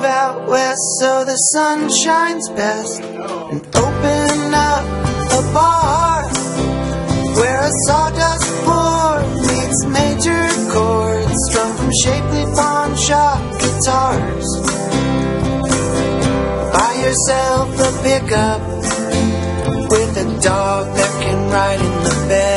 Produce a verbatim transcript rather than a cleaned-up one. live out west so the sun shines best, and open up a bar where a sawdust floor meets major chords strung from shapely pawn shop guitars. Buy yourself a pickup with a dog that can ride in the bed.